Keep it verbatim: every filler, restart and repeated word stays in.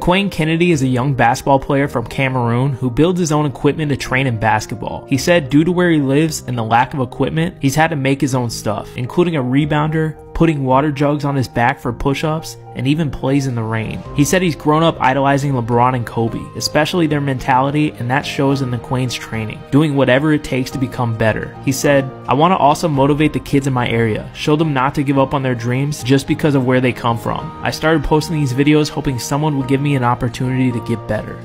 Quayne Kennedy is a young basketball player from Cameroon who builds his own equipment to train in basketball. He said due to where he lives and the lack of equipment, he's had to make his own stuff, including a rebounder, putting water jugs on his back for push-ups, and even plays in the rain. He said he's grown up idolizing LeBron and Kobe, especially their mentality, and that shows in the Quayne's training, doing whatever it takes to become better. He said, "I want to also motivate the kids in my area, show them not to give up on their dreams just because of where they come from. I started posting these videos hoping someone would give me an opportunity to get better."